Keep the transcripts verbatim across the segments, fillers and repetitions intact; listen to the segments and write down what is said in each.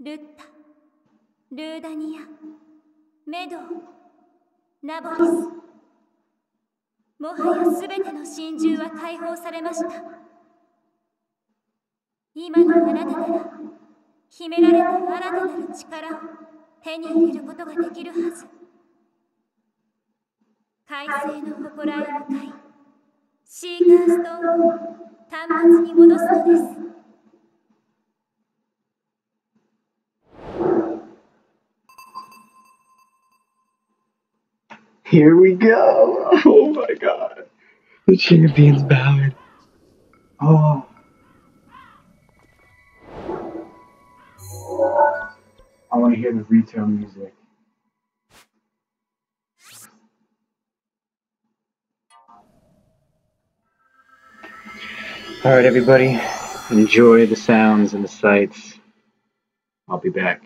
Lutta, Ludania, Medo, Naboris. もはやすべての神獣は解放されました。今のあなたなら、秘められた新たなる力を手に入れることができるはず。海星の祠へ向かい、シーカーストーンを端末に戻すのです。 Here we go! Oh my god! The Champions' Ballad. Oh. I want to hear the retail music. Alright, everybody. Enjoy the sounds and the sights. I'll be back.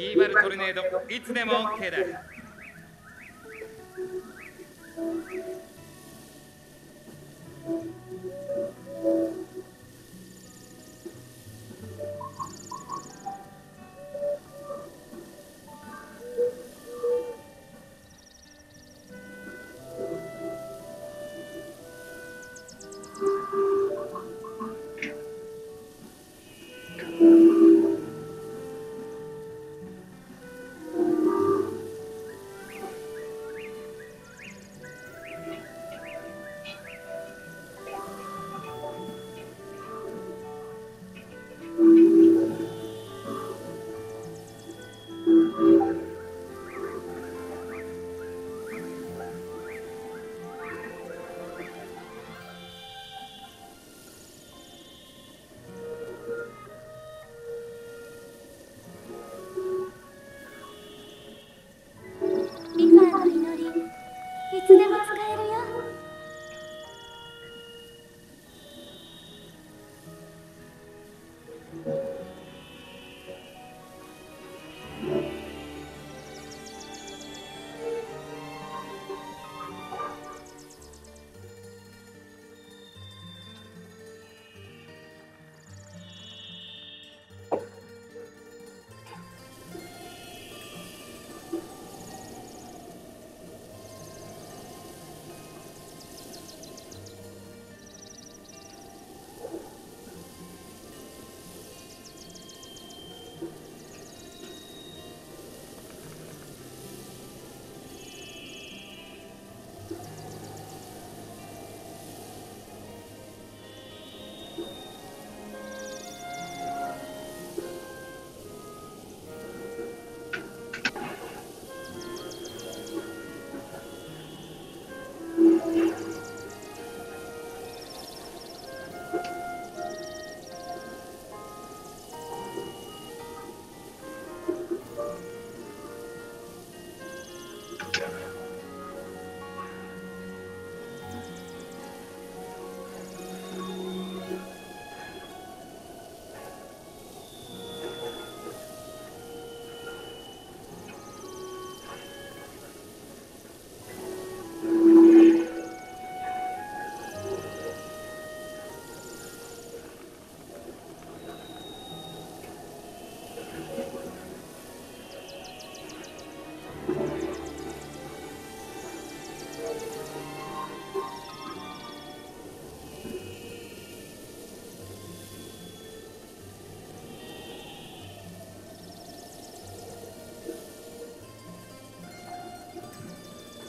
リーバルトルネードいつでも OK だ。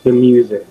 The music.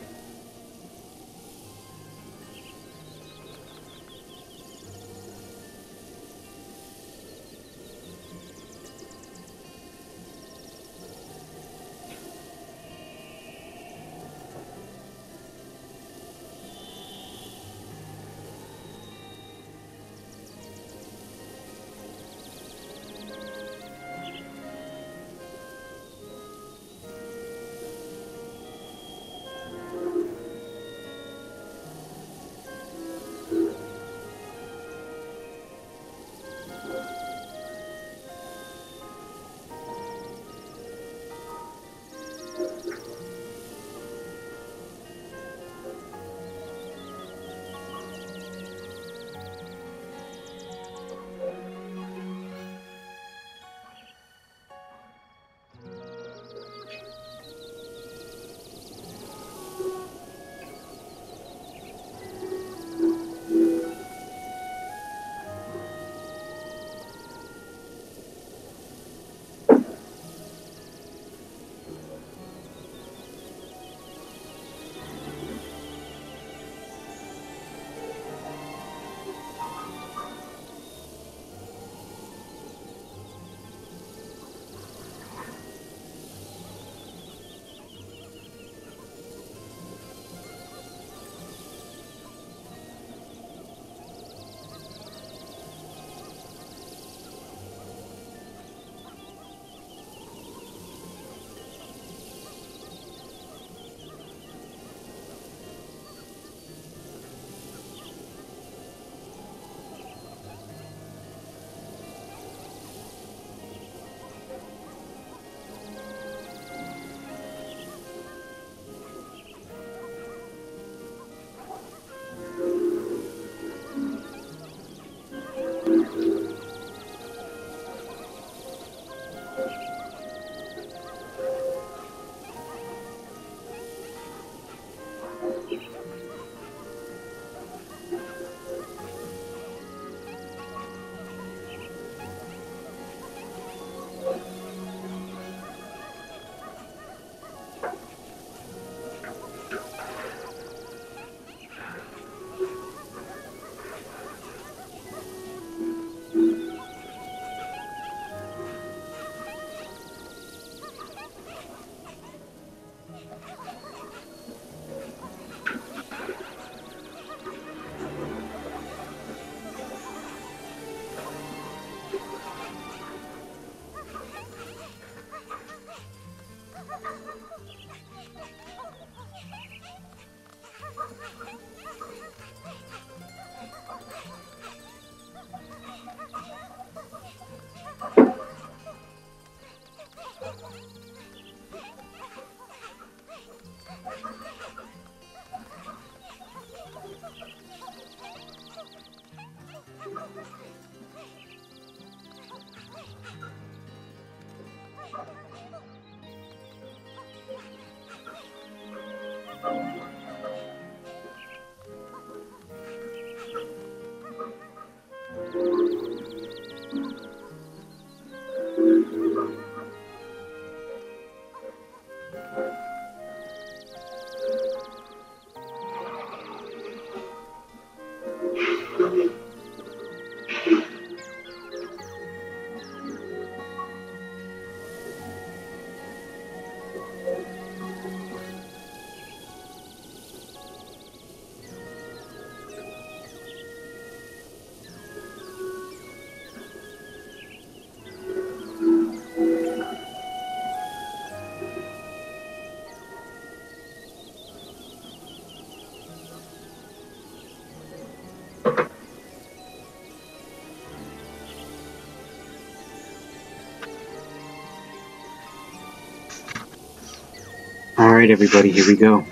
All right, everybody, here we go.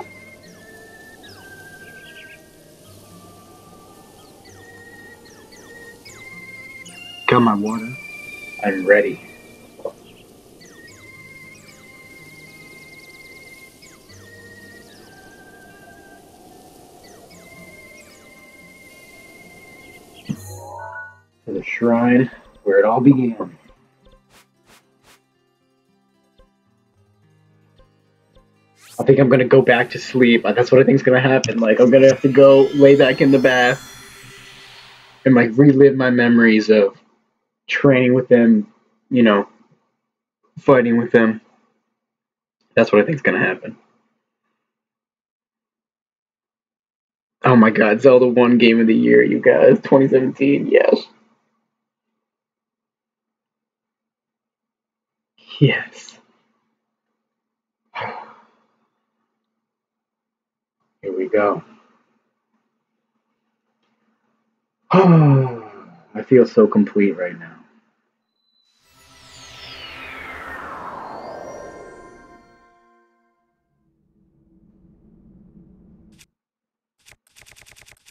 Got my water. I'm ready. To the shrine where it all began. I think I'm gonna go back to sleep. That's what I think's gonna happen. Like, I'm gonna have to go lay back in the bath and like relive my memories of training with them, you know, fighting with them. That's what I think's gonna happen. Oh my god, Zelda won game of the year, you guys. twenty seventeen, yes. Yes. Here we go. Oh, I feel so complete right now.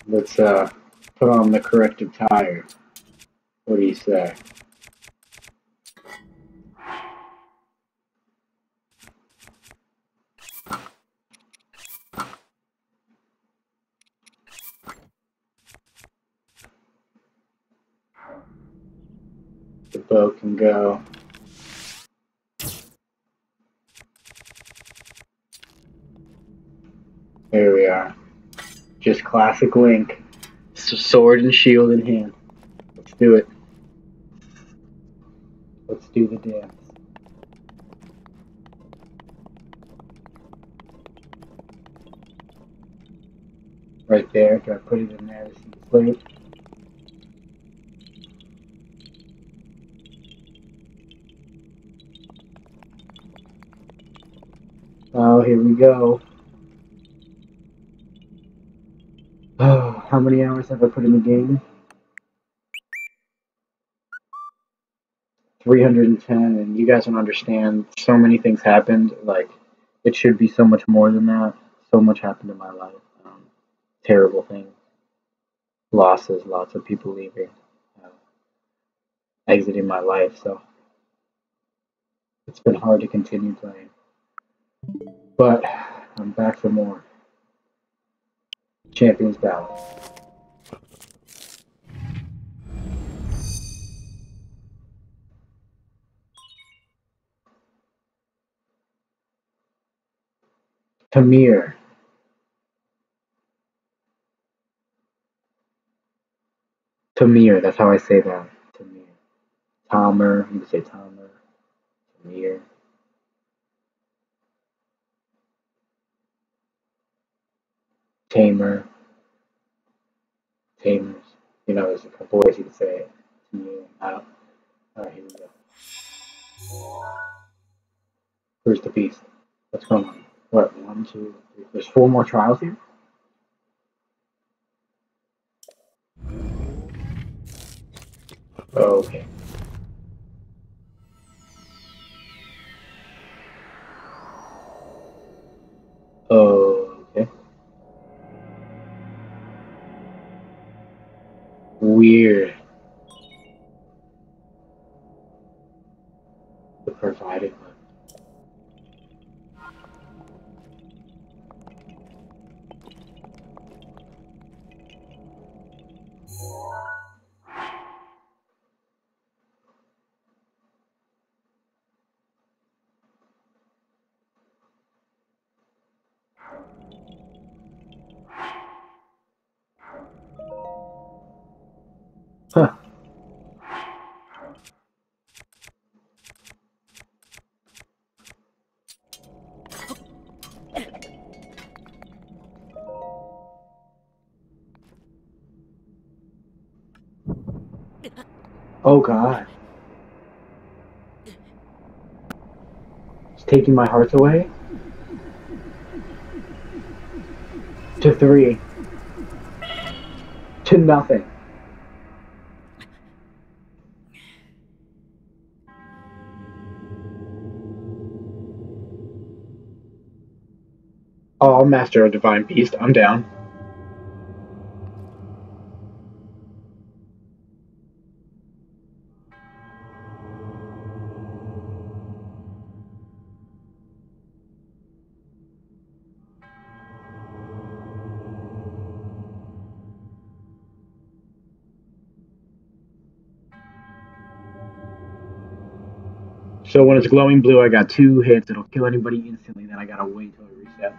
Let's uh, put on the corrective tire. What do you say? The boat can go. There we are. Just classic Link. Sword and shield in hand. Let's do it. Let's do the dance. Right there. Do I put it in there to see the plate? Oh, here we go. Oh, how many hours have I put in the game? three hundred and ten, and you guys don't understand. So many things happened. Like, it should be so much more than that. So much happened in my life. Um, terrible things. Losses, lots of people leaving. Uh, exiting my life, so. It's been hard to continue playing. But I'm back for more. Champions' Ballad. Tamir. Tamir, that's how I say that. Tamir. Tomer, you can say Tomer. Tamir. Tamer, Tamers, you know, there's a couple ways you can say it. Yeah. Alright, here we go. Where's the beast? What's going on? What, one, two, three, there's four more trials here? Okay. Oh. Weird. The provided one. Oh god. It's taking my hearts away? To three. To nothing. Oh, I'll master a Divine Beast. I'm down. So when it's glowing blue, I got two hits. It'll kill anybody instantly. Then I gotta wait till it resets.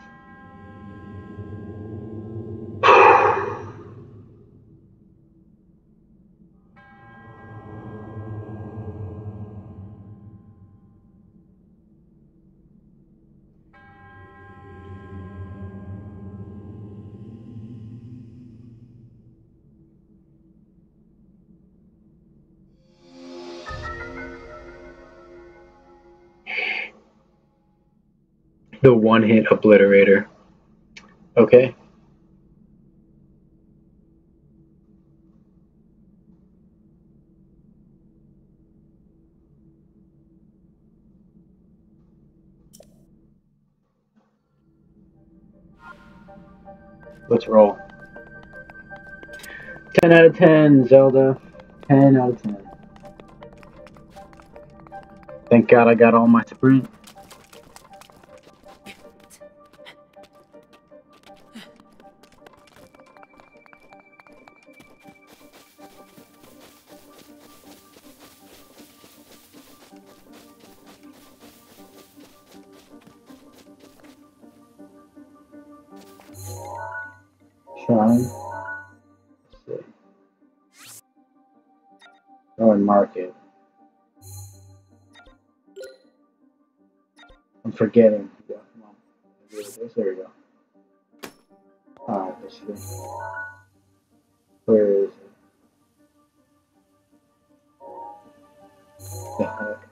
The one-hit obliterator. Okay. Let's roll. ten out of ten, Zelda. ten out of ten. Thank God I got all my sprint. Market. I'm forgetting. Yeah, come on. There we go. Alright, let's see. Where is it? The heck?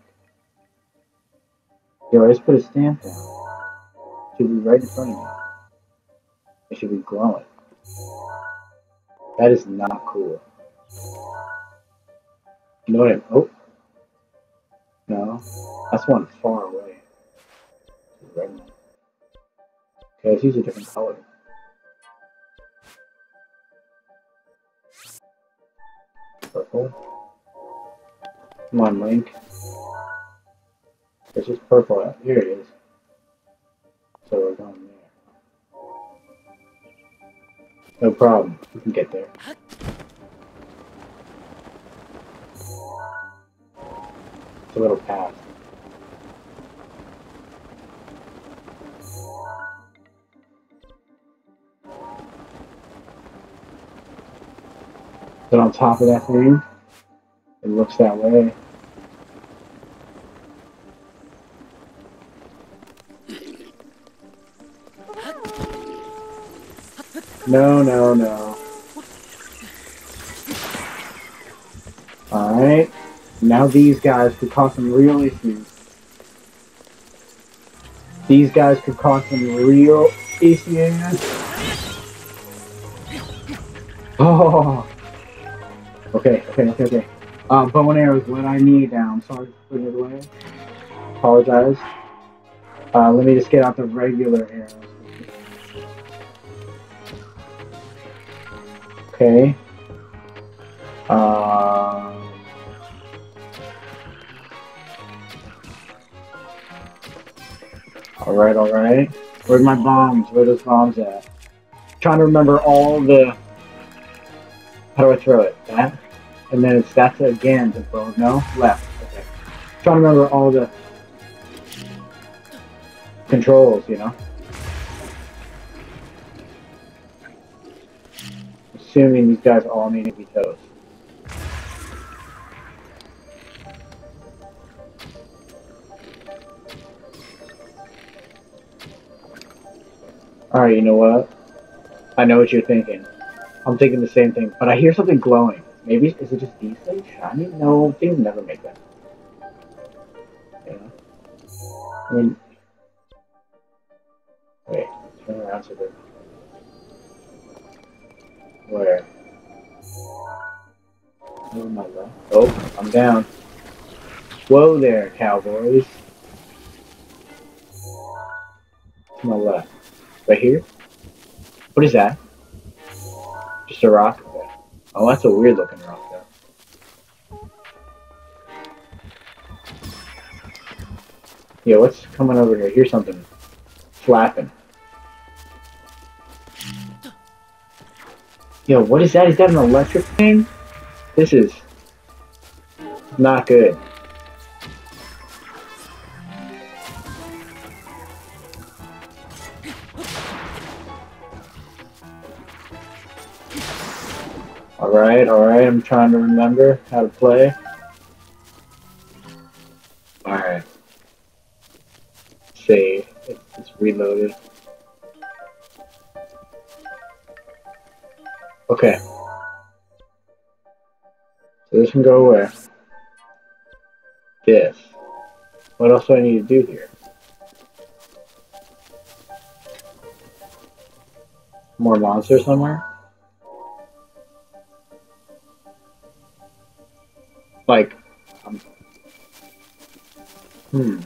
Yo, I just put a stamp down. It should be right in front of me. It should be glowing. That is not cool. You know what I mean? Oh. No. That's one far away. Right now. Okay, let's use a different color. Purple. Come on, Link. It's just purple out. Here it is. So we're going there. No problem. We can get there. A little path. Then on top of that thing, it looks that way. No, no, no. Alright. Now these guys could cause some real issues. These guys could cause some real issues. Oh. Okay, okay, okay, okay. Uh, bow and arrow is what I need now. I'm sorry for putting it away. Apologize. Uh, let me just get out the regular arrows. Okay. Uh... Alright, alright. Where's my bombs? Where are those bombs at? I'm trying to remember all the... How do I throw it? That? And then it's that's again to throw. No? Left. Okay. I'm trying to remember all the... controls, you know? Assuming these guys all need to be toast. Alright, you know what? I know what you're thinking. I'm thinking the same thing, but I hear something glowing. Maybe is it just these things? I mean, no, things never make that. Yeah. I mean, wait, turn around to the where? Oh my god! Oh, I'm down. Whoa there, cowboys. To my left, right here. What is that? Just a rock. Oh, that's a weird looking rock, though. Yeah, what's coming over here? Here's something flapping. Yo, what is that? Is that an electric thing? This is not good. Alright, alright, I'm trying to remember how to play. Alright. Save. It's, it's reloaded. Okay. So this can go where? This. What else do I need to do here? More monsters somewhere? Like, um, hmm.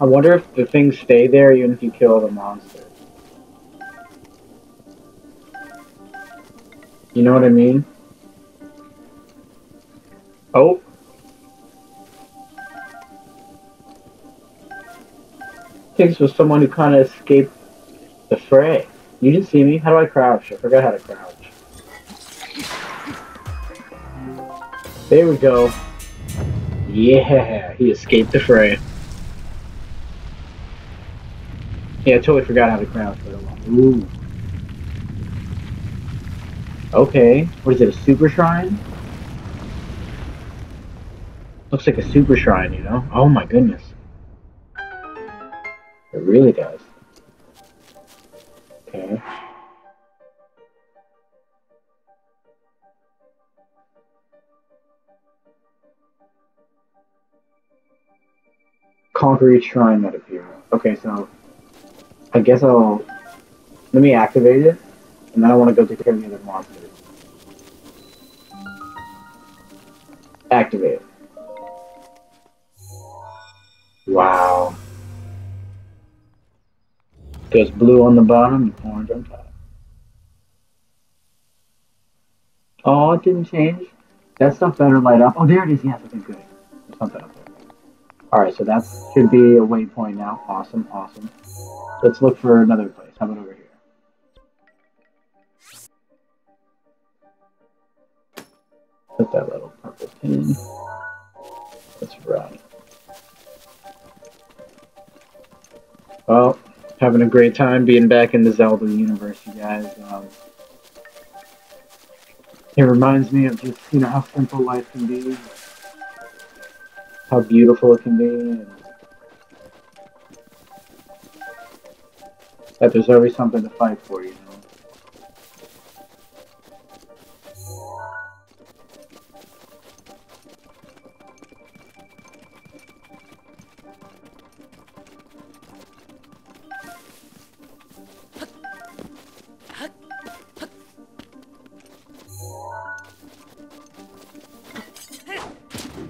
I wonder if the things stay there even if you kill the monsters. You know what I mean? Oh. Things was someone who kind of escaped the fray. You didn't see me. How do I crouch? I forgot how to crouch. There we go. Yeah, he escaped the fray. Yeah, I totally forgot how to crouch for a while. Ooh. Okay. What is it, a super shrine? Looks like a super shrine, you know? Oh my goodness. It really does. Okay. Conquer each shrine that appears. Okay, so I guess I'll let me activate it, and then I want to go take care of the other monsters. Activate. Wow. Goes blue on the bottom and orange on top. Oh, it didn't change. That stuff better light up. Oh, there it is. Yes, I think good. There's something up there. Alright, so that should be a waypoint now. Awesome, awesome. Let's look for another place. How about over here? Put that little purple pin. Let's run. Well, having a great time being back in the Zelda universe, you guys. Um, it reminds me of just, you know, how simple life can be. How beautiful it can be, and that there's always something to fight for, you know.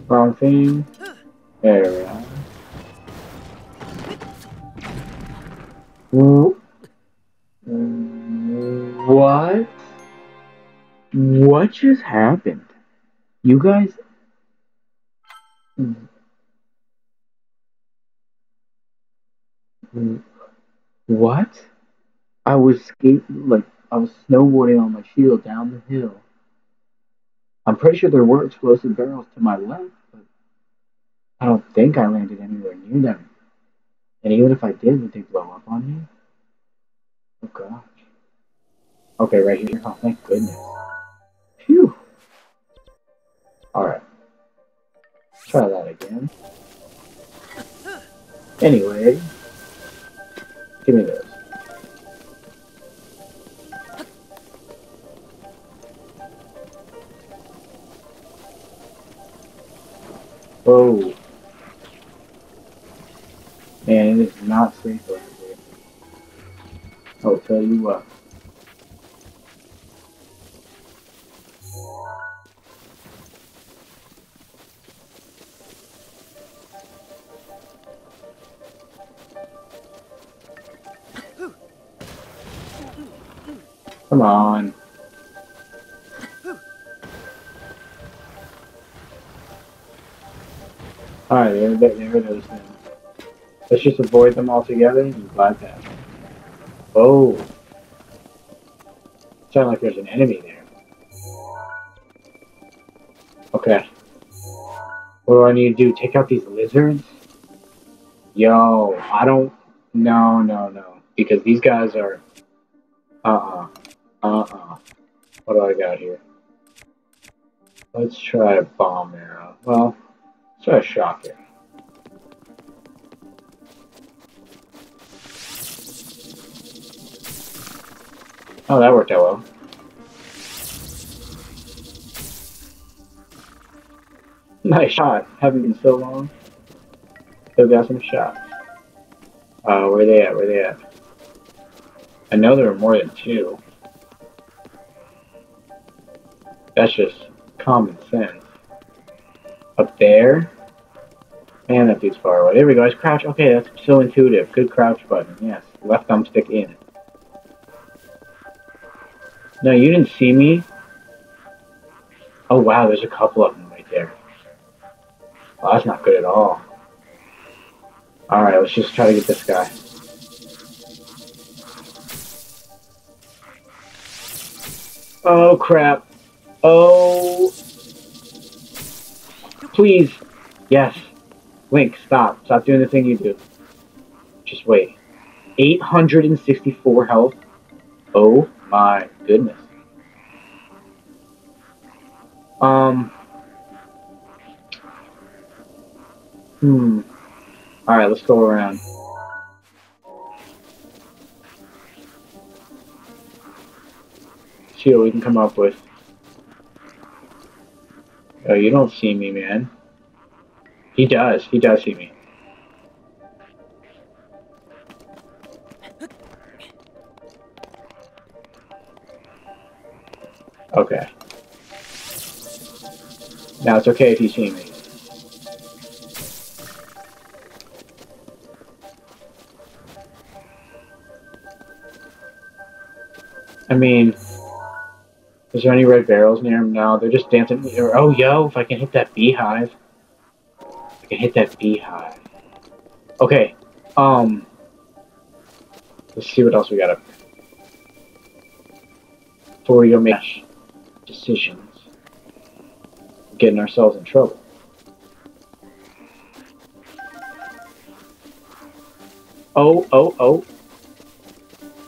Wrong thing. There we are. What? What just happened? You guys... What? I was skate like, I was snowboarding on my shield down the hill. I'm pretty sure there were explosive barrels to my left, but I don't think I landed anywhere near them. And even if I did, would they blow up on me? Oh gosh. Okay, right here. Oh, thank goodness. Phew. Alright. Try that again. Anyway. Give me those. Oh. Man, it is not safe right here. I'll tell you what. Come on. Alright, there are those things. Let's just avoid them altogether and bypass them. Oh! Sounds like there's an enemy there. Okay. What do I need to do? Take out these lizards? Yo, I don't... No, no, no. Because these guys are... Uh-uh. Uh-uh. What do I got here? Let's try a bomb arrow. Well, let's try a shock arrow. Oh, that worked out well. Nice shot. Haven't been so long. Still got some shots. Uh, where they at? Where they at? I know there are more than two. That's just common sense. Up there? Man, that dude's far away. There we go. It's crouch. Okay, that's so intuitive. Good crouch button. Yes. Left thumbstick in. No, you didn't see me. Oh, wow. There's a couple of them right there. Well, that's not good at all. Alright, let's just try to get this guy. Oh, crap. Oh. Please. Yes. Link, stop. Stop doing the thing you do. Just wait. eight hundred sixty-four health. Oh, my goodness. Um. Hmm. Alright, let's go around. See what we can come up with. Oh, you don't see me, man. He does. He does see me. Okay. Now it's okay if you see me. I mean... Is there any red barrels near him? No, they're just dancing. Oh, yo, if I can hit that beehive. I can hit that beehive. Okay, um... let's see what else we got up here. Before we go make decisions. We're getting ourselves in trouble. Oh, oh, oh.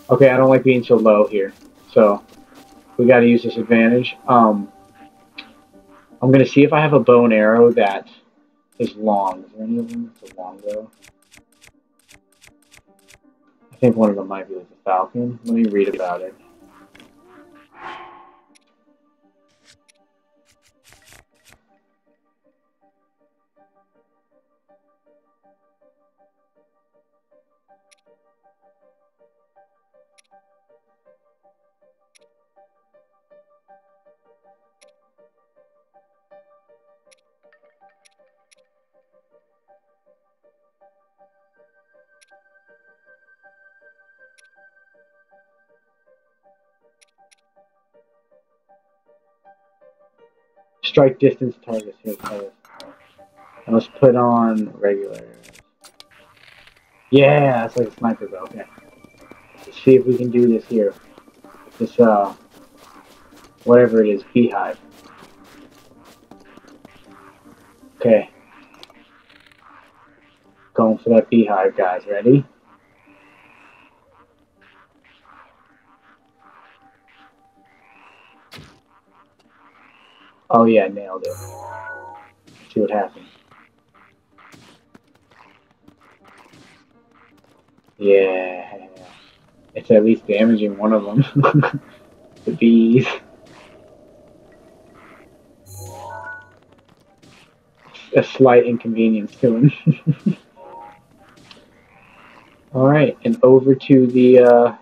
Okay, I don't like being so low here, so... we got to use this advantage. Um, I'm going to see if I have a bow and arrow that is long. Is there any of them that's a long bow? I think one of them might be like a falcon. Let me read about it. Strike distance targets. Here's targets. And let's put on regular. Yeah, that's like a sniper bow. Okay. Let's see if we can do this here. This, uh, whatever it is, beehive. Okay. Going for that beehive, guys. Ready? Oh yeah, I nailed it. Let's see what happens. Yeah. It's at least damaging one of them. The bees. a slight inconvenience to him. Alright, and over to the uh,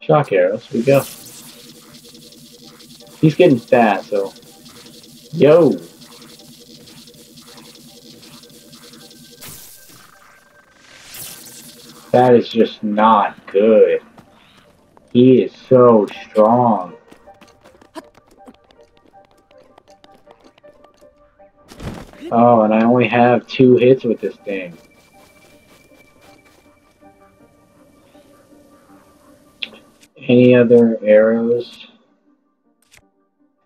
shock arrows we go. He's getting fat, so... Yo! That is just not good. He is so strong. Oh, and I only have two hits with this thing. Any other arrows?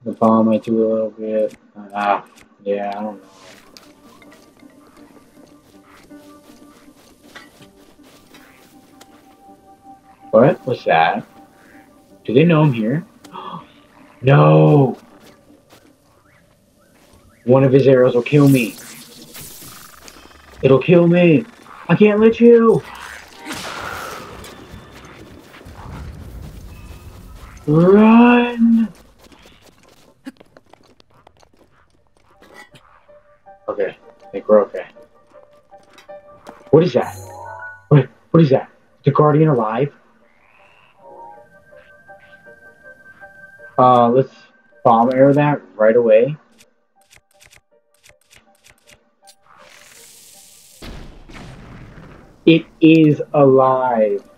The bomb I threw a little bit. Ah, yeah, I don't know. What was that? Do they know I'm here? No! One of his arrows will kill me. It'll kill me. I can't let you. Run. Okay, I think we're okay. What is that? What? What is that? The guardian alive? Uh, let's bomb arrow that right away. It is alive.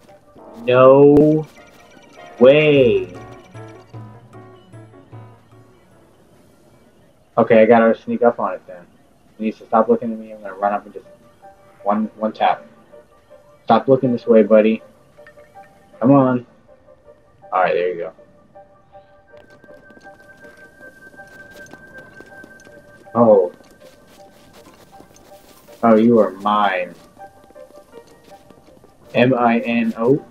No way. Okay, I gotta sneak up on it then. It needs to stop looking at me. I'm gonna run up and just one one tap. Stop looking this way, buddy. Come on. Alright, there you go. Oh. Oh, you are mine. M I N O.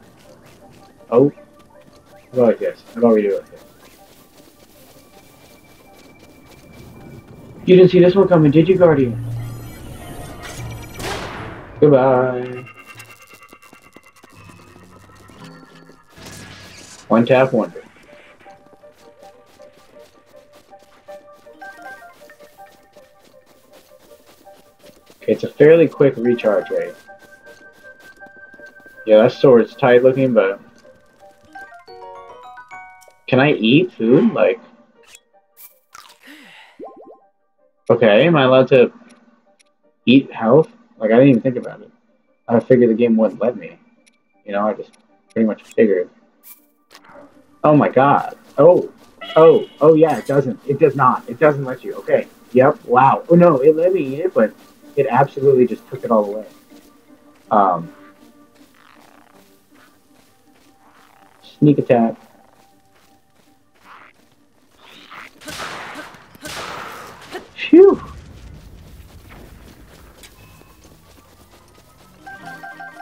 Oh. How about like this? How about we do it like this? You didn't see this one coming, did you, Guardian? Goodbye. One tap wonder. Okay, it's a fairly quick recharge rate. Yeah, that sword's tight looking, but... Can I eat food? Like... Okay, am I allowed to eat health? Like, I didn't even think about it. I figured the game wouldn't let me. You know, I just pretty much figured. Oh my god. Oh. Oh. Oh yeah, it doesn't. It does not. It doesn't let you. Okay. Yep. Wow. Oh no, it let me eat it, but it absolutely just took it all away. Um... Sneak attack. Phew.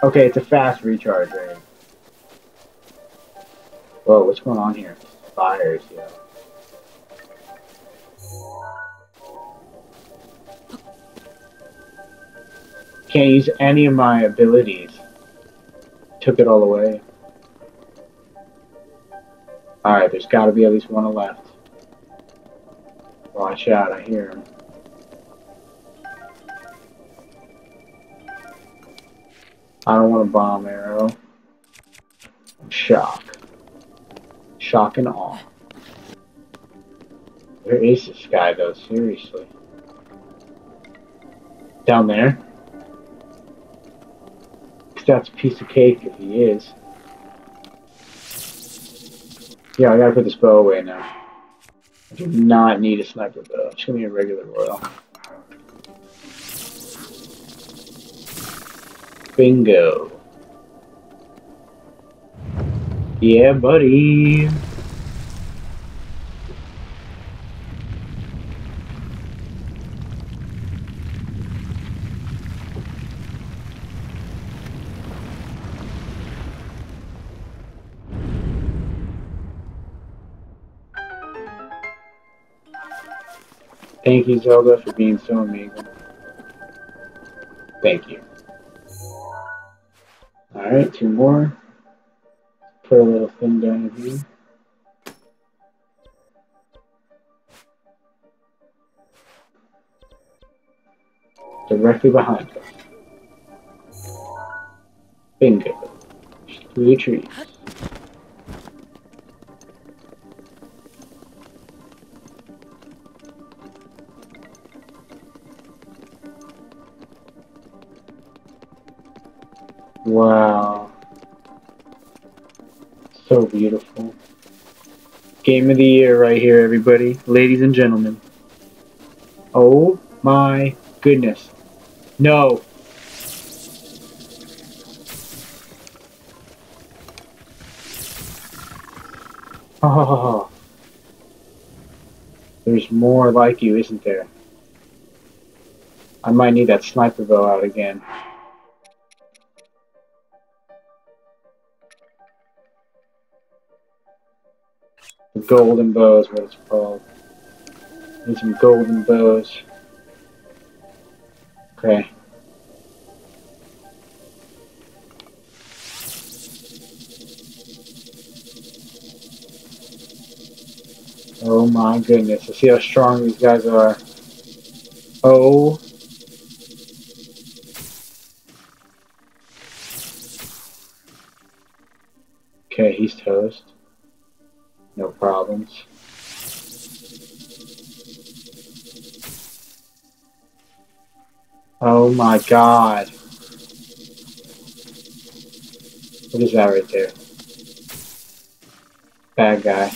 Okay, it's a fast recharge rate. Whoa, what's going on here? Fires, yeah. Can't use any of my abilities. Took it all away. Alright, there's gotta be at least one left. Watch out, I hear him. I don't want a bomb arrow. Shock. Shock and awe. Where is this guy though, seriously? Down there? 'Cause that's a piece of cake if he is. Yeah, I gotta put this bow away now. I do not need a sniper bow. It's gonna be a regular royal. Bingo. Yeah, buddy. Thank you, Zelda, for being so amazing. Thank you. Alright, two more. Put a little thing down here. directly behind us. Bingo. Through the trees. Wow. So beautiful. Game of the year right here, everybody. Ladies and gentlemen. Oh my goodness. No. Oh. There's more like you, isn't there? I might need that sniper bow out again. Golden bows, what it's called. Need some golden bows. Okay. Oh my goodness! Let's see how strong these guys are. Oh. Okay, he's toast. No problems. Oh my god. What is that right there? Bad guy.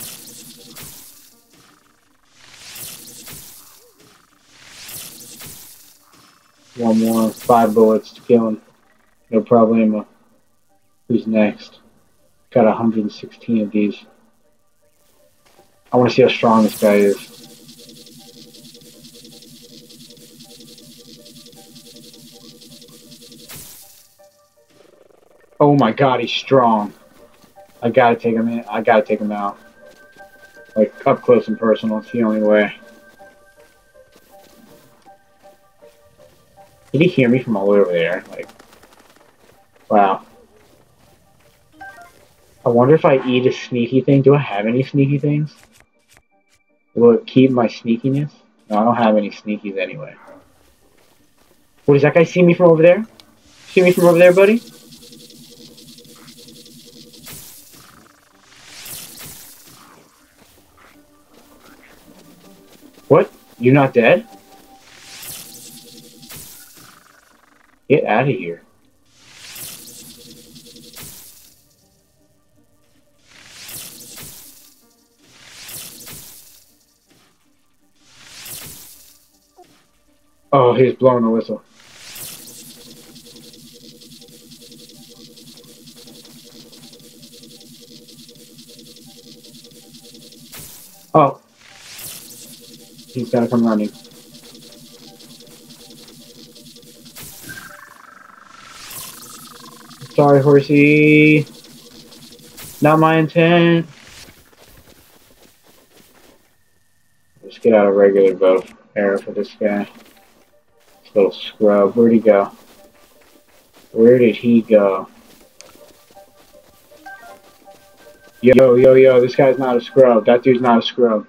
One more. Five bullets to kill him. No problemo. Who's next? Got one hundred sixteen of these. I want to see how strong this guy is. Oh my god, he's strong. I gotta take him in. I gotta take him out. Like, up close and personal. It's the only way. Did he hear me from all over there? Like, wow. I wonder if I eat a sneaky thing. Do I have any sneaky things? Will it keep my sneakiness? No, I don't have any sneakies anyway. What, does that guy see me from over there? See me from over there, buddy? What? You're not dead? Get out of here. Oh, he's blowing the whistle. Oh. He's gotta come running. Sorry, horsey. Not my intent. Let's get out a regular bow arrow for this guy. Little scrub. Where'd he go? Where did he go? Yo, yo, yo, this guy's not a scrub. That dude's not a scrub.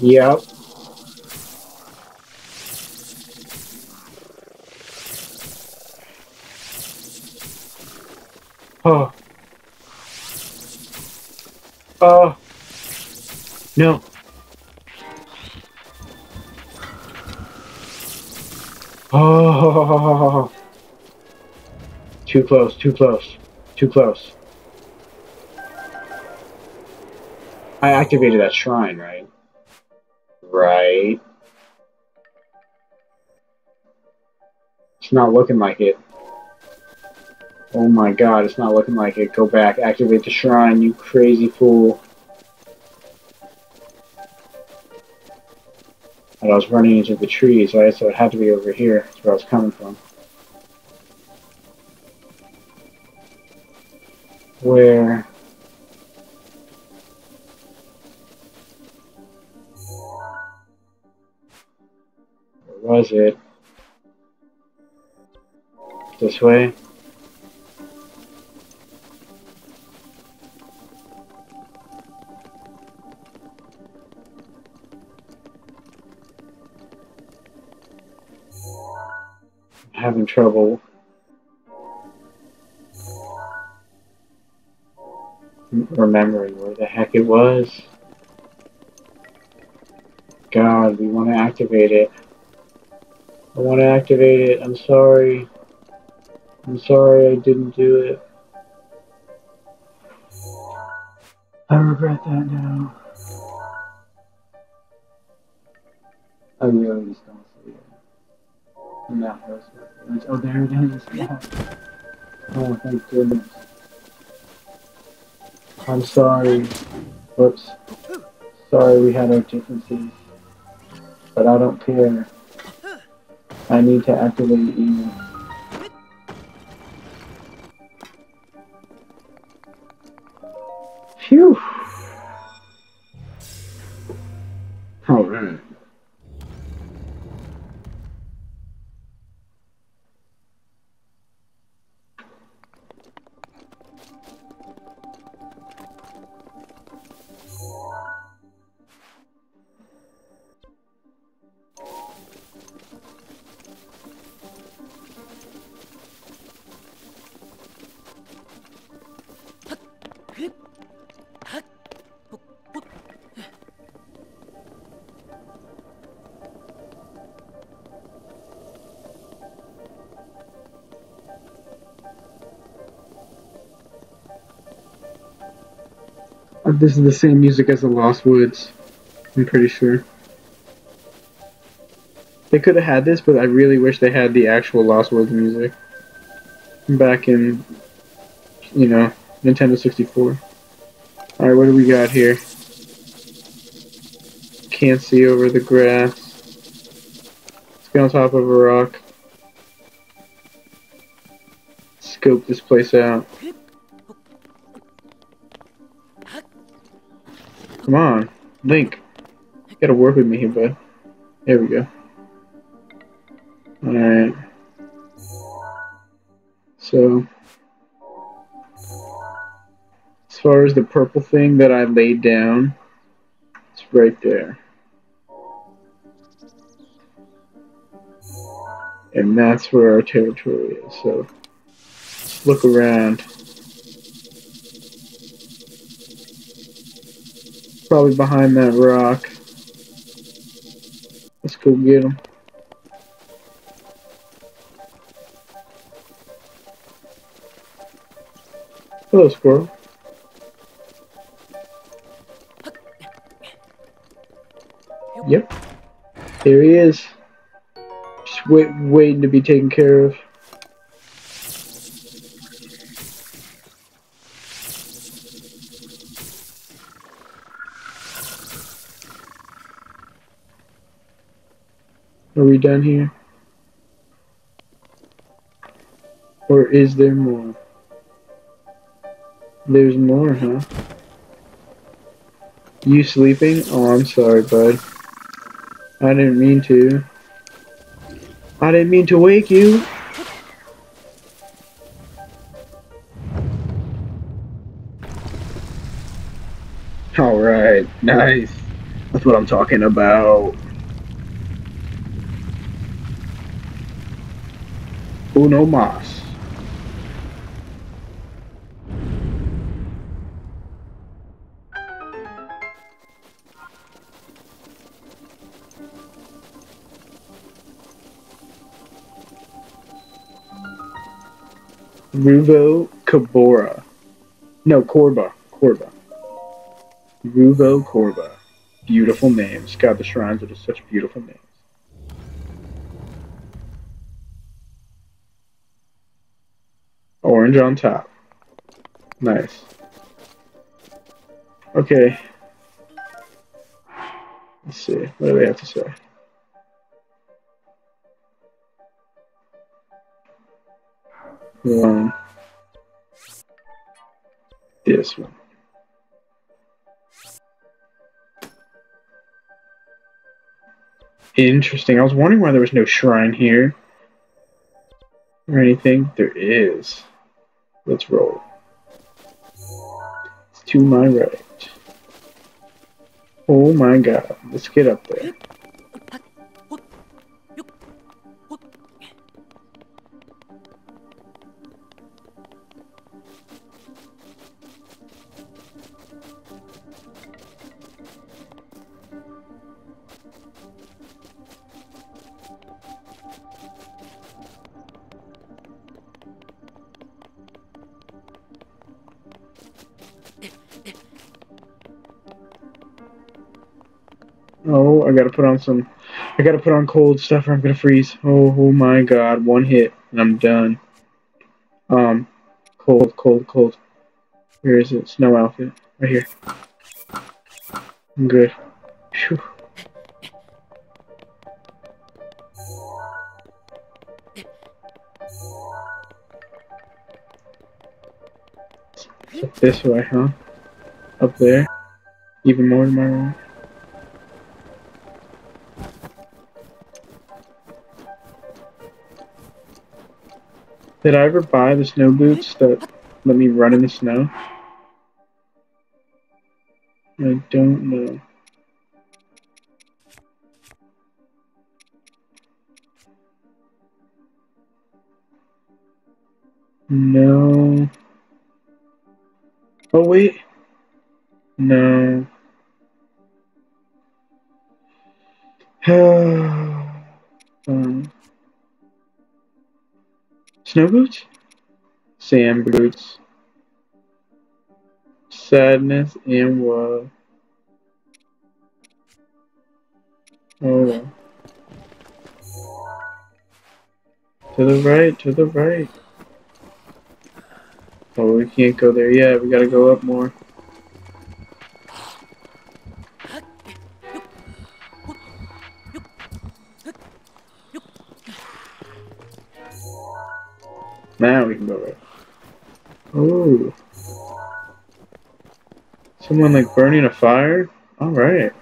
Yep. Oh. Oh. No. Oh, too close, too close, too close. I activated that shrine, right? Right. It's not looking like it. Oh my god, it's not looking like it. Go back, activate the shrine, you crazy fool. But I was running into the trees, right? So it had to be over here. That's where I was coming from. Where? Where was it? This way? having trouble. Remembering where the heck it was. God, we want to activate it. I want to activate it. I'm sorry. I'm sorry I didn't do it. I regret that now. I really just don't see it. I'm not close to it. Oh, there it is. Yeah. Oh, thank goodness. I'm sorry. Whoops. Sorry we had our differences. But I don't care. I need to activate you. Phew! Alright. This is the same music as the Lost Woods, I'm pretty sure. They could have had this, but I really wish they had the actual Lost Woods music. Back in, you know, Nintendo sixty-four. Alright, what do we got here? Can't see over the grass. Let's get on top of a rock. Scope this place out. Come on, Link. You gotta work with me here, bud. There we go. Alright. So, as far as the purple thing that I laid down, it's right there. And that's where our territory is, so let's look around. Probably behind that rock. Let's go get him. Hello, squirrel. Yep. There he is. Just wait, waiting to be taken care of. Are we done here? Or is there more? There's more, huh? You sleeping? Oh, I'm sorry, bud. I didn't mean to. I didn't mean to wake you! Alright, nice. That's what I'm talking about. Uno mas. Rubo Cabora. No, Corba. Corba. Rubo Corba. Beautiful names. God, the shrines are just such beautiful names. Orange on top. Nice. Okay. Let's see. What do they have to say? One. This one. Interesting. I was wondering why there was no shrine here. Or anything. There is. Let's roll. It's to my right. Oh my god. Let's get up there. Oh, I gotta put on some, I gotta put on cold stuff or I'm gonna freeze. Oh, oh my god, one hit and I'm done. Um, cold, cold, cold. Where is it? Snow outfit. Right here. I'm good. Phew. This way, huh? Up there. Even more to my right. Did I ever buy the snow boots that let me run in the snow? I don't know. No. Oh wait. No. um. Snow boots? Sand boots. Sadness and woe. Oh. To the right, to the right. Oh, we can't go there yet. We gotta go up more. Now we can go right. Oh. Someone like burning a fire? Alright.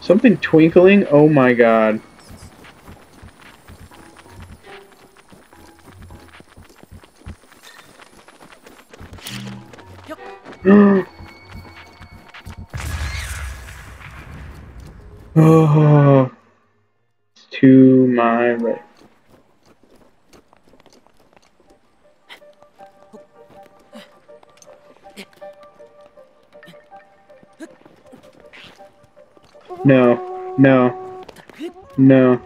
Something twinkling? Oh my god. Oh, it's to my right. No, no, no,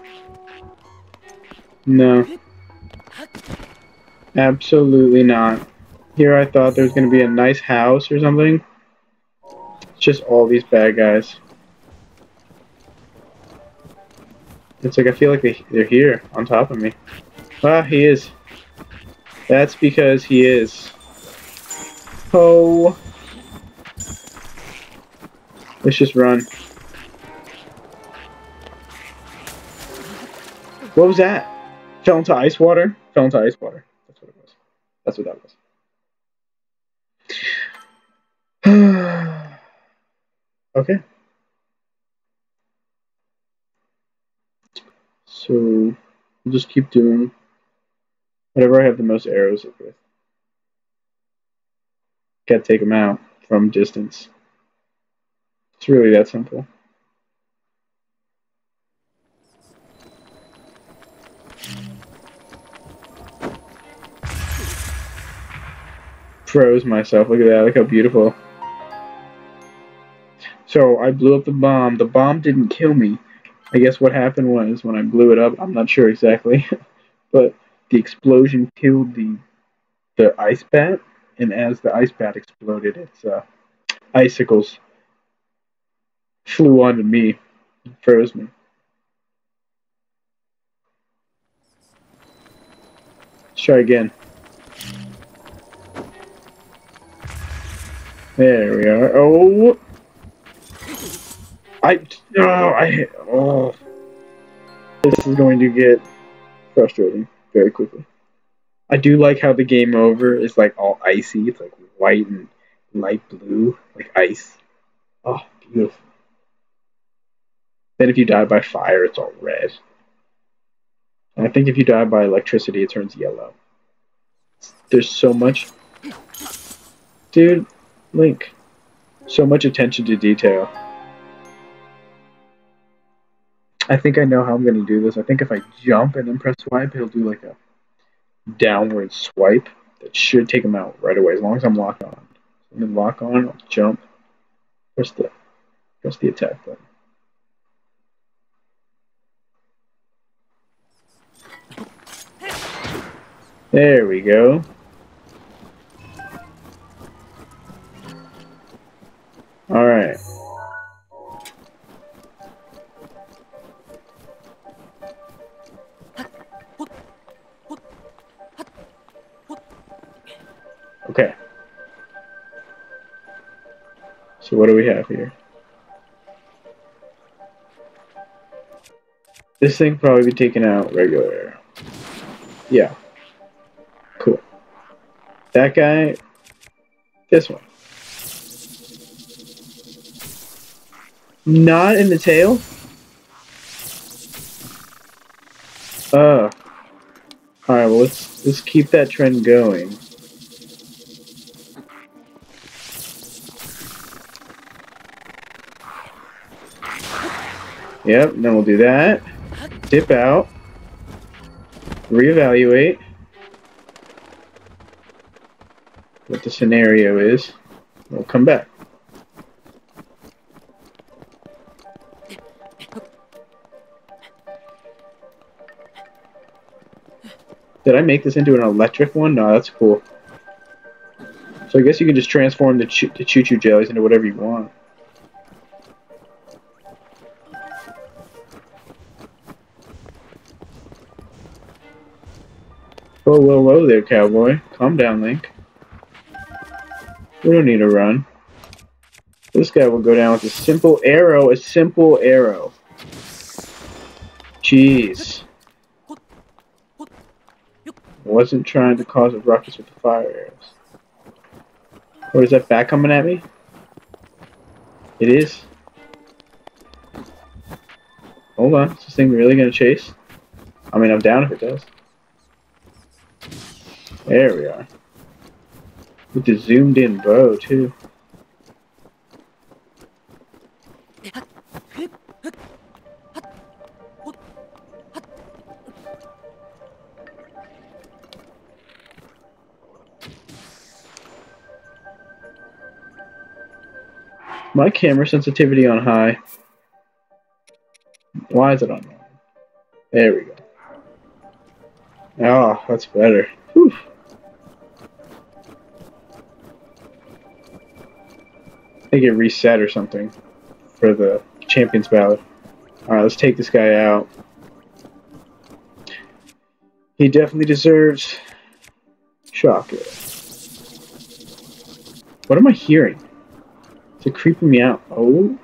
no, absolutely not. Here I thought there was going to be a nice house or something. It's just all these bad guys. It's like I feel like they, they're here on top of me. Ah, he is. That's because he is. Oh. Let's just run. What was that? Fell into ice water? Fell into ice water. That's what it was. That's what that was. Okay. So we'll just keep doing whatever I have the most arrows with. Gotta take them out from distance. It's really that simple. Froze myself. Look at that. Look how beautiful. So I blew up the bomb. The bomb didn't kill me. I guess what happened was when I blew it up, I'm not sure exactly, but the explosion killed the the ice bat, and as the ice bat exploded, its uh, icicles flew onto me and froze me. Let's try again. There we are. Oh. I no, oh, I oh, this is going to get frustrating very quickly. I do like how the game over is like all icy. It's like white and light blue, like ice. Oh, beautiful. Then if you die by fire, it's all red. And I think if you die by electricity, it turns yellow. There's so much, dude. Link, so much attention to detail. I think I know how I'm going to do this. I think if I jump and then press swipe, it'll do like a downward swipe. That should take him out right away, as long as I'm locked on. So I'm going to lock on, I'll jump, press the, press the attack button. There we go. So what do we have here? This thing probably be taken out regular. Yeah. Cool. That guy. This one. Not in the tail? Uh. Alright, well let's let's keep that trend going. Yep, then we'll do that. Dip out. Reevaluate what the scenario is. We'll come back. Did I make this into an electric one? No, that's cool. So I guess you can just transform the choo the choo-choo jellies into whatever you want. Whoa, whoa, whoa there, cowboy. Calm down, Link. We don't need to run. This guy will go down with a simple arrow, a simple arrow. Jeez. Wasn't trying to cause a ruckus with the fire arrows. What is that bat coming at me? It is. Hold on, is this thing really gonna chase? I mean, I'm down if it does. There we are. With the zoomed in bow too. My camera sensitivity on high. Why is it on? There we go. Oh, that's better. Whew. I think it reset or something for the Champions Ballad. Alright, let's take this guy out. He definitely deserves shock. What am I hearing? It's creeping me out. Oh.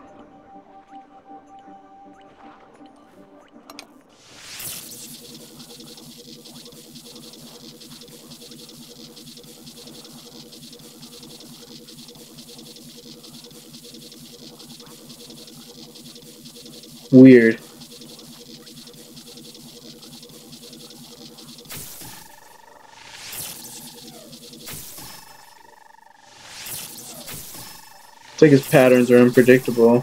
Weird. It's like his patterns are unpredictable.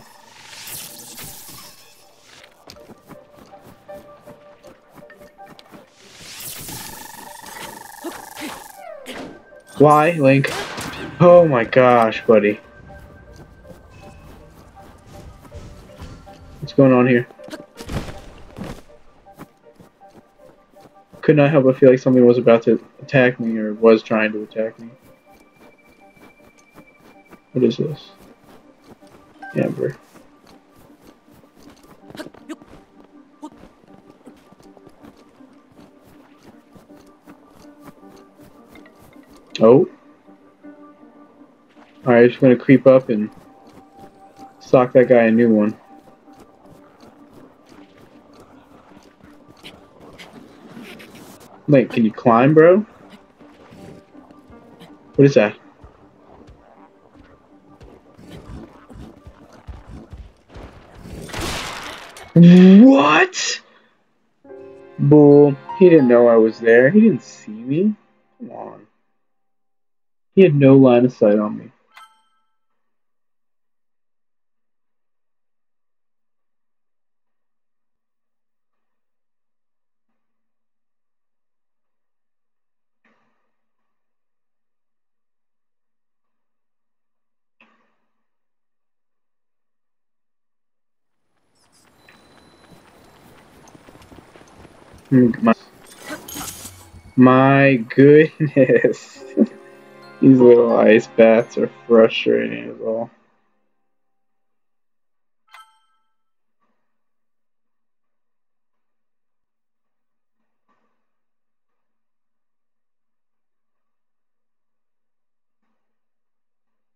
Why, Link? Oh my gosh, buddy. What's going on here? Could not help but feel like something was about to attack me or was trying to attack me. What is this? Amber. Oh. Alright, I'm just gonna creep up and sock that guy a new one. Wait, can you climb, bro? What is that? What? Bull. He didn't know I was there. He didn't see me. Come on. He had no line of sight on me. My, my goodness. These little ice bats are frustrating as well.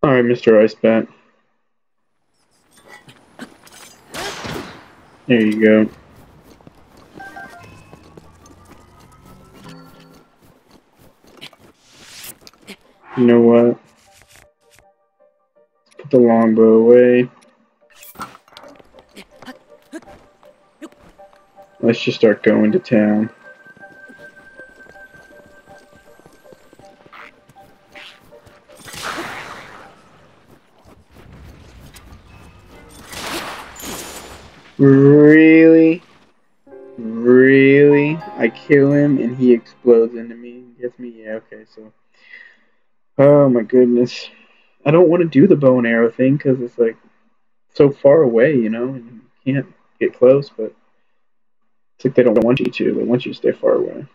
Alright, Mister Ice Bat. There you go. You know what? Put the longbow away. Let's just start going to town. Really? Really? I kill him and he explodes into me and gets me? Yeah, okay, so... Oh my goodness. I don't want to do the bow and arrow thing because it's like so far away, you know, and you can't get close, but it's like they don't want you to. They want you to stay far away.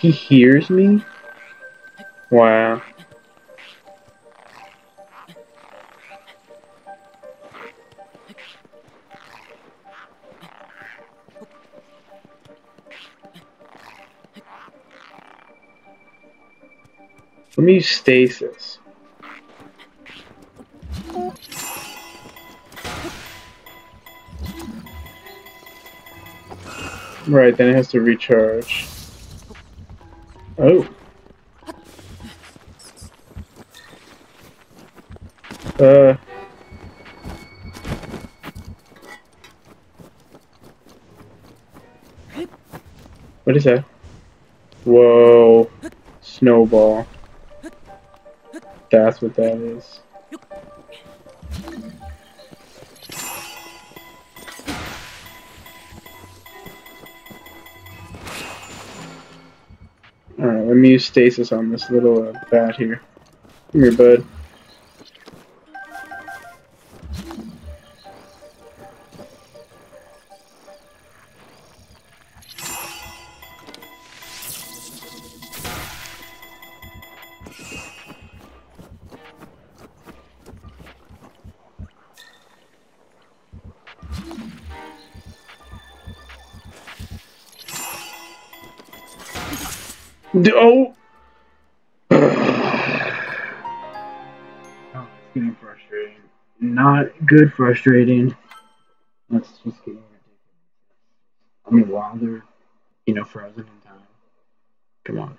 He hears me? Wow. Let me use stasis. Right, then it has to recharge. Oh. Uh. What is that? Whoa. Snowball. That's what that is. Alright, let me use stasis on this little uh, bat here. Come here, bud. Oh! Oh, it's getting frustrating. Not good frustrating. That's just getting ridiculous. I mean, while they're, you know, frozen in time. Come on.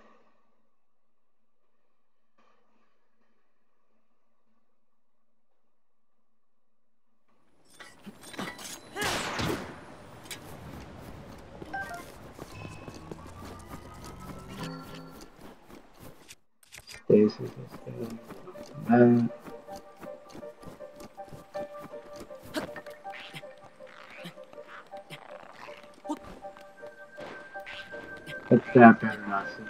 Stasis, um, that's that better not see.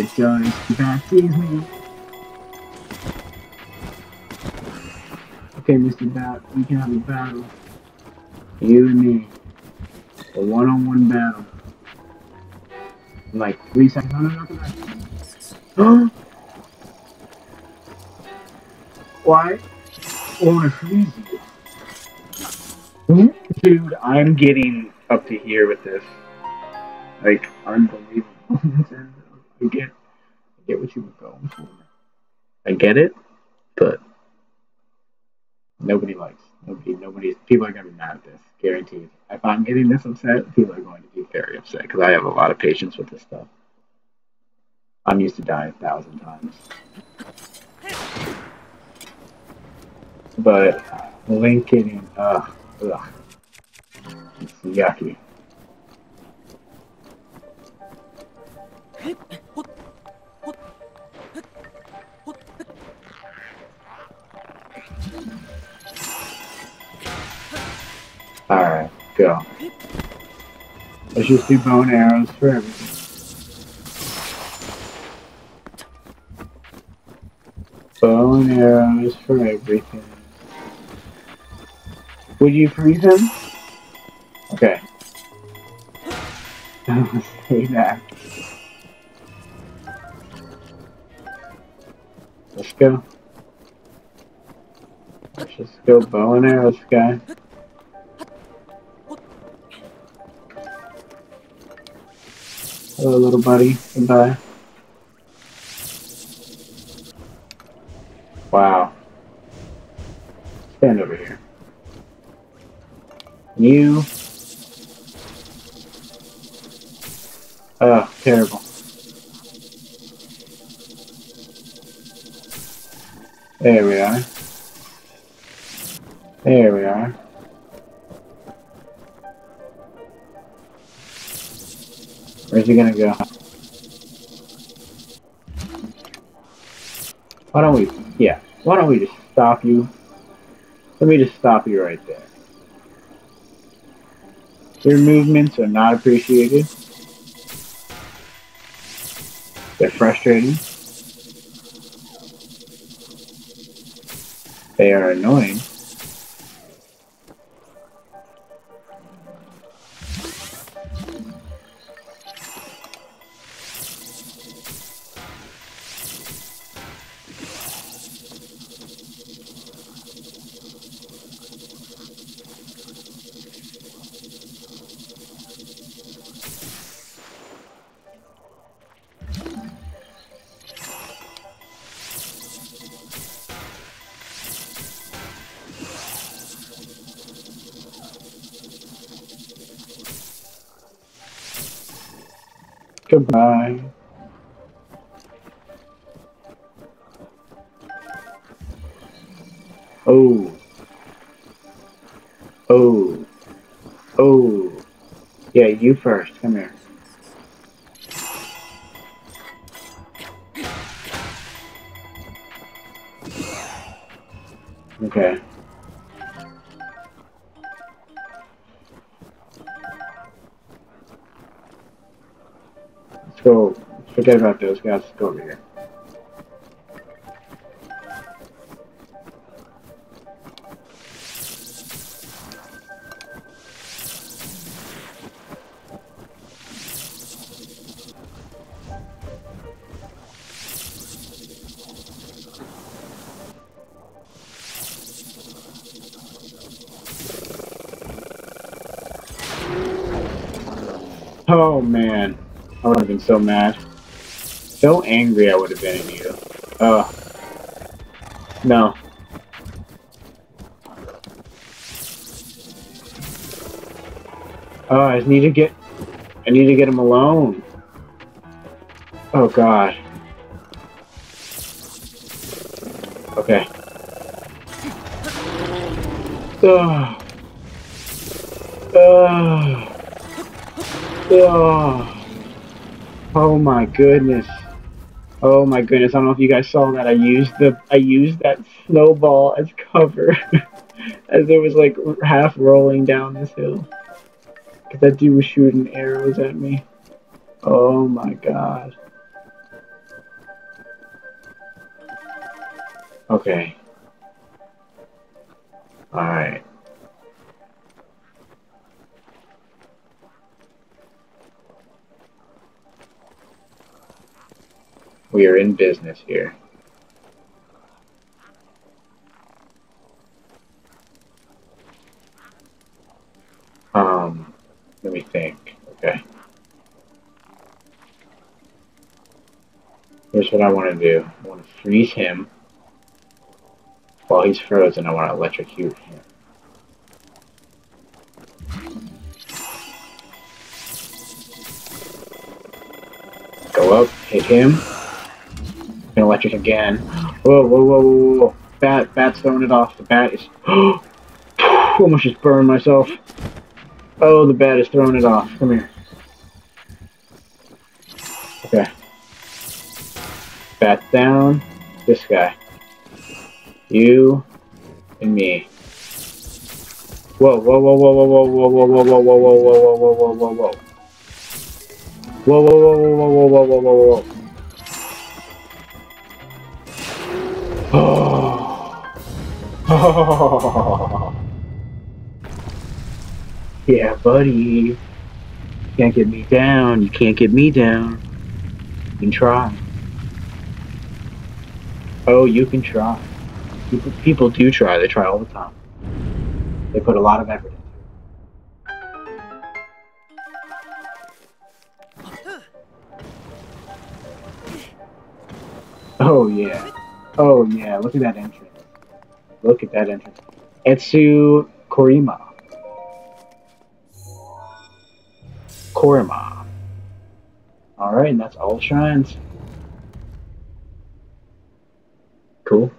It goes back sees me. Okay, Mister Bat, we can have a battle. You and me. A one-on-one battle. Like three seconds. No, no, no, no. Why? I wanna freeze you. Dude, I'm getting up to here with this. Like, unbelievable. I get, I get what you were going for. I get it, but nobody likes. Nobody, nobody's. People are going to be mad at this, guaranteed. If I'm getting this upset, people are going to be very upset because I have a lot of patience with this stuff. I'm used to dying a thousand times. But Link getting, ugh, ugh, it's yucky. Alright, go. Let's just do bow and arrows for everything. Bow and arrows for everything. Would you freeze him? Okay. payback. Let's go. Let's just go bow and arrows, guy. Hello, little buddy. Goodbye. Wow. Stand over here. And you. Oh, terrible. There we are. There we are. Where's he gonna go? Why don't we, yeah, why don't we just stop you? Let me just stop you right there. Your movements are not appreciated. They're frustrating. They are annoying. Goodbye. Oh. Oh. Oh. Yeah, you first. Come here. Okay. So, forget about those guys, let's go over here. Oh man. I would have been so mad. So angry I would have been at you. Ugh. No. Oh, I just need to get... I need to get him alone. Oh, God. Okay. Ugh. Ugh. Ugh. Oh my goodness. Oh my goodness. I don't know if you guys saw that. I used the I used that snowball as cover as it was like half rolling down this hill. Cause that dude was shooting arrows at me. Oh my god. Okay. Alright. We are in business here. Um, let me think. Okay. Here's what I want to do. I want to freeze him. While he's frozen, I want to electrocute him. Go up, hit him. Electric again. Whoa, whoa, whoa, whoa, whoa. Bat, bat's throwing it off. The bat is... Almost just burned myself. Oh, the bat is throwing it off. Come here. Okay. Bat down. This guy. You. And me. Whoa, whoa, whoa, whoa, whoa, whoa, whoa, whoa, whoa, whoa, whoa, whoa, whoa, whoa, whoa, whoa. Whoa, whoa, whoa, whoa, whoa, whoa, whoa, whoa, whoa. Oh. Oh. Yeah, buddy. Can't get me down. You can't get me down. You can try. Oh, you can try. People, people do try. They try all the time. They put a lot of effort into it. Oh, yeah. Oh, yeah. Look at that entrance. Look at that entrance. Etsu Korima. Korima. Alright, and that's all shrines. Cool.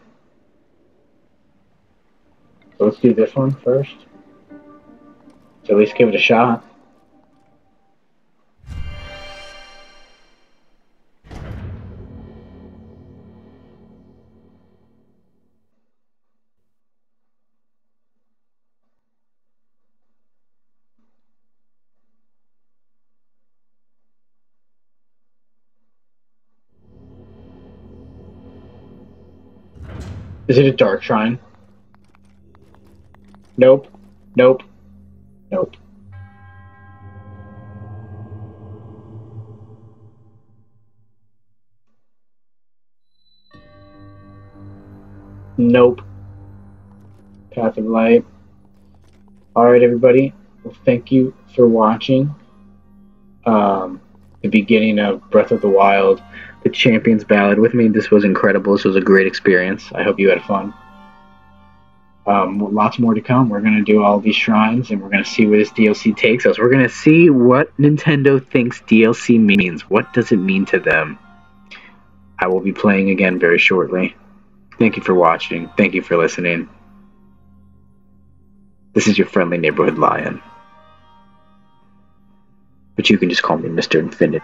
So let's do this one first. So at least give it a shot. Is it a dark shrine? Nope. Nope. Nope. Nope. Path of Light. Alright, everybody. Well, thank you for watching um, the beginning of Breath of the Wild, The Champions' Ballad with me. This was incredible. This was a great experience. I hope you had fun. Um, lots more to come. We're going to do all these shrines, and we're going to see where this D L C takes us. We're going to see what Nintendo thinks D L C means. What does it mean to them? I will be playing again very shortly. Thank you for watching. Thank you for listening. This is your friendly neighborhood lion. But you can just call me Mister Infinite.